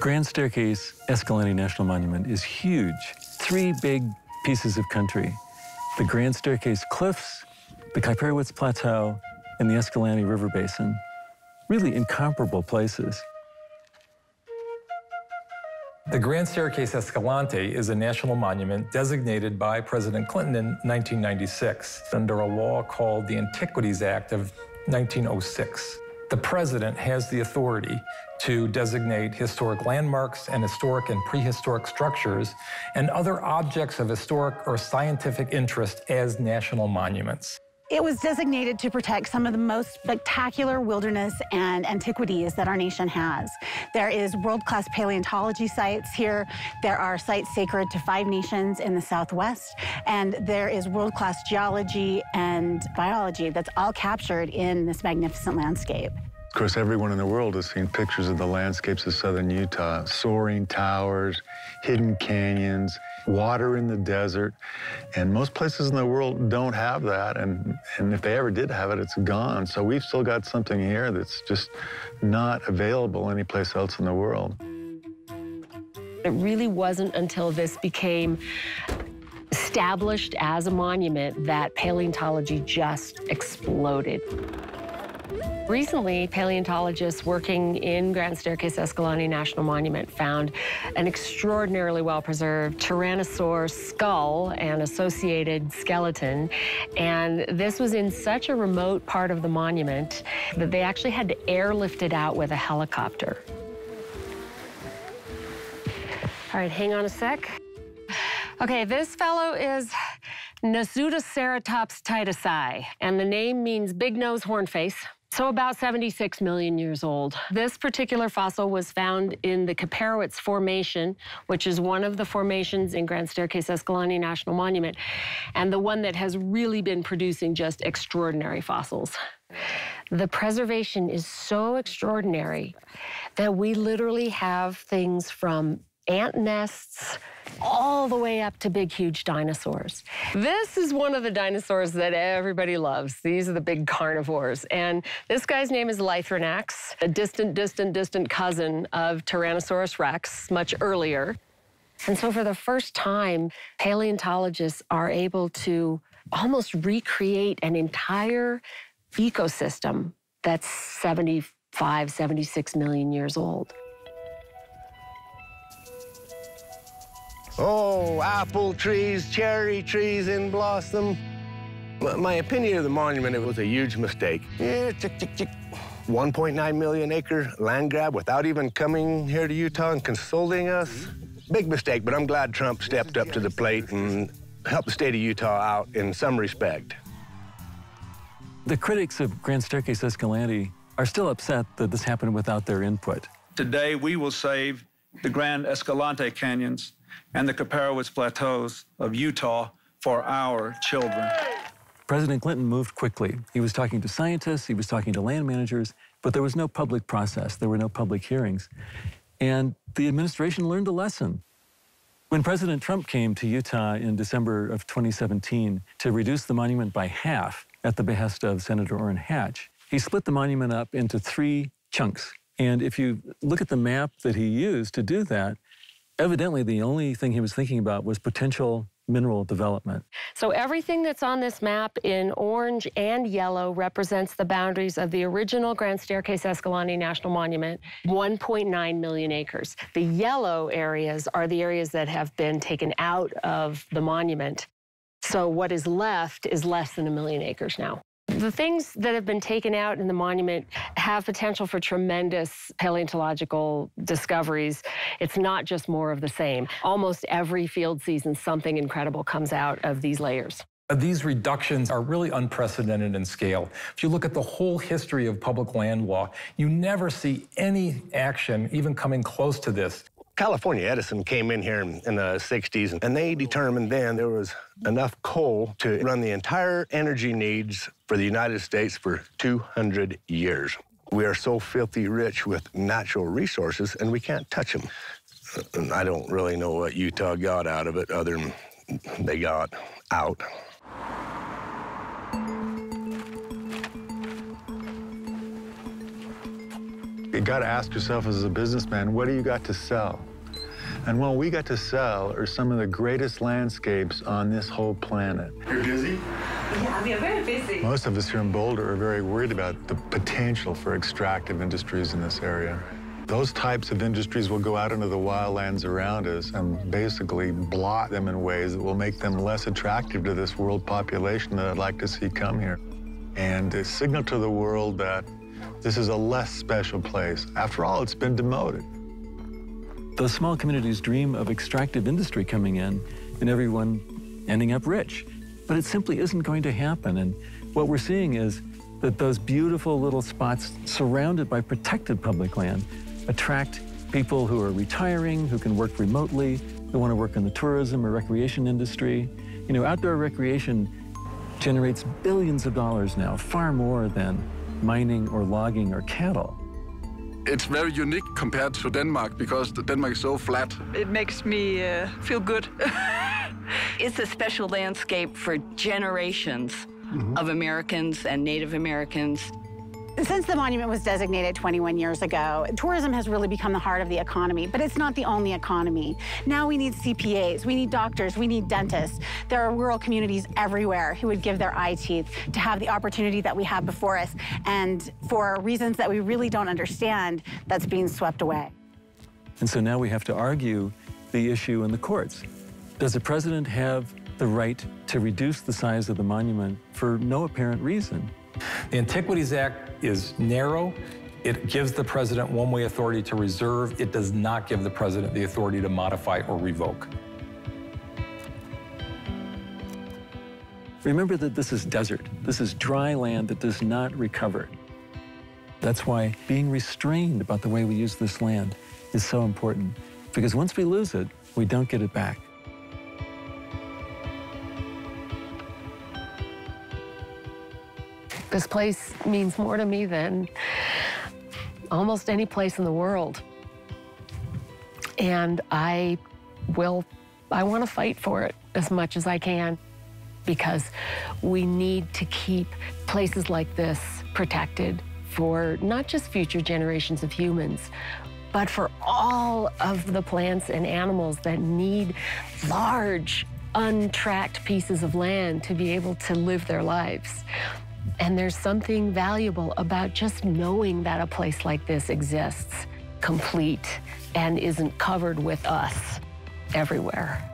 Grand Staircase Escalante National Monument is huge. Three big pieces of country: the Grand Staircase Cliffs, the Kaiparowits Plateau, and the Escalante River Basin. Really incomparable places. The Grand Staircase Escalante is a national monument designated by President Clinton in 1996 under a law called the Antiquities Act of 1906. The president has the authority to designate historic landmarks and historic and prehistoric structures and other objects of historic or scientific interest as national monuments. It was designated to protect some of the most spectacular wilderness and antiquities that our nation has. There is world-class paleontology sites here. There are sites sacred to 5 nations in the Southwest. And there is world-class geology and biology that's all captured in this magnificent landscape. Of course, everyone in the world has seen pictures of the landscapes of southern Utah: soaring towers, hidden canyons, water in the desert. And most places in the world don't have that, and if they ever did have it, it's gone. So we've still got something here that's just not available anyplace else in the world. It really wasn't until this became established as a monument that paleontology just exploded. Recently, paleontologists working in Grand Staircase Escalante National Monument found an extraordinarily well-preserved Tyrannosaurus skull and associated skeleton. And this was in such a remote part of the monument that they actually had to airlift it out with a helicopter. All right, hang on a sec. Okay, this fellow is Nasutoceratops titusi, and the name means big nose horn face. So about 76 million years old. This particular fossil was found in the Kaiparowits Formation, which is one of the formations in Grand Staircase Escalante National Monument, and the one that has really been producing just extraordinary fossils. The preservation is so extraordinary that we literally have things from ant nests all the way up to big, huge dinosaurs. This is one of the dinosaurs that everybody loves. These are the big carnivores. And this guy's name is Lythronax, a distant cousin of Tyrannosaurus rex, much earlier. And so for the first time, paleontologists are able to almost recreate an entire ecosystem that's 75, 76 million years old. Oh, apple trees, cherry trees in blossom. My opinion of the monument, it was a huge mistake. Yeah, 1.9 million acre land grab without even coming here to Utah and consulting us. Big mistake, but I'm glad Trump stepped up to the plate and helped the state of Utah out in some respect. The critics of Grand Staircase Escalante are still upset that this happened without their input. Today, we will save the Grand Escalante Canyons and the Kaiparowits Plateaus of Utah for our children. President Clinton moved quickly. He was talking to scientists, he was talking to land managers, but there was no public process, there were no public hearings. And the administration learned a lesson. When President Trump came to Utah in December of 2017 to reduce the monument by half at the behest of Senator Orrin Hatch, he split the monument up into 3 chunks. And if you look at the map that he used to do that, evidently, the only thing he was thinking about was potential mineral development. So everything that's on this map in orange and yellow represents the boundaries of the original Grand Staircase Escalante National Monument, 1.9 million acres. The yellow areas are the areas that have been taken out of the monument. So what is left is less than 1 million acres now. The things that have been taken out in the monument have potential for tremendous paleontological discoveries. It's not just more of the same. Almost every field season, something incredible comes out of these layers. These reductions are really unprecedented in scale. If you look at the whole history of public land law, you never see any action even coming close to this. California Edison came in here in the 60s, and they determined then there was enough coal to run the entire energy needs for the United States for 200 years. We are so filthy rich with natural resources, and we can't touch them. And I don't really know what Utah got out of it other than they got out. You gotta ask yourself as a businessman, what do you got to sell? And what we got to sell are some of the greatest landscapes on this whole planet. You're busy? Yeah, we are very busy. Most of us here in Boulder are very worried about the potential for extractive industries in this area. Those types of industries will go out into the wildlands around us and basically blot them in ways that will make them less attractive to this world population that I'd like to see come here. And to signal to the world that this is a less special place. After all, it's been demoted. Those small communities dream of extractive industry coming in and everyone ending up rich. But it simply isn't going to happen. And what we're seeing is that those beautiful little spots surrounded by protected public land attract people who are retiring, who can work remotely, who want to work in the tourism or recreation industry. You know, outdoor recreation generates billions of dollars now, far more than mining or logging or cattle. It's very unique compared to Denmark because Denmark is so flat. It makes me feel good. It's a special landscape for generations of Americans and Native Americans. Since the monument was designated 21 years ago, tourism has really become the heart of the economy, but it's not the only economy. Now we need CPAs, we need doctors, we need dentists. There are rural communities everywhere who would give their eye teeth to have the opportunity that we have before us, and for reasons that we really don't understand, that's being swept away. And so now we have to argue the issue in the courts. Does the president have the right to reduce the size of the monument for no apparent reason? The Antiquities Act is narrow. It gives the president one-way authority to reserve. It does not give the president the authority to modify or revoke. Remember that this is desert. This is dry land that does not recover. That's why being restrained about the way we use this land is so important, because once we lose it, we don't get it back. This place means more to me than almost any place in the world. And I want to fight for it as much as I can, because we need to keep places like this protected for not just future generations of humans, but for all of the plants and animals that need large, untracked pieces of land to be able to live their lives. And there's something valuable about just knowing that a place like this exists, complete, and isn't covered with us everywhere.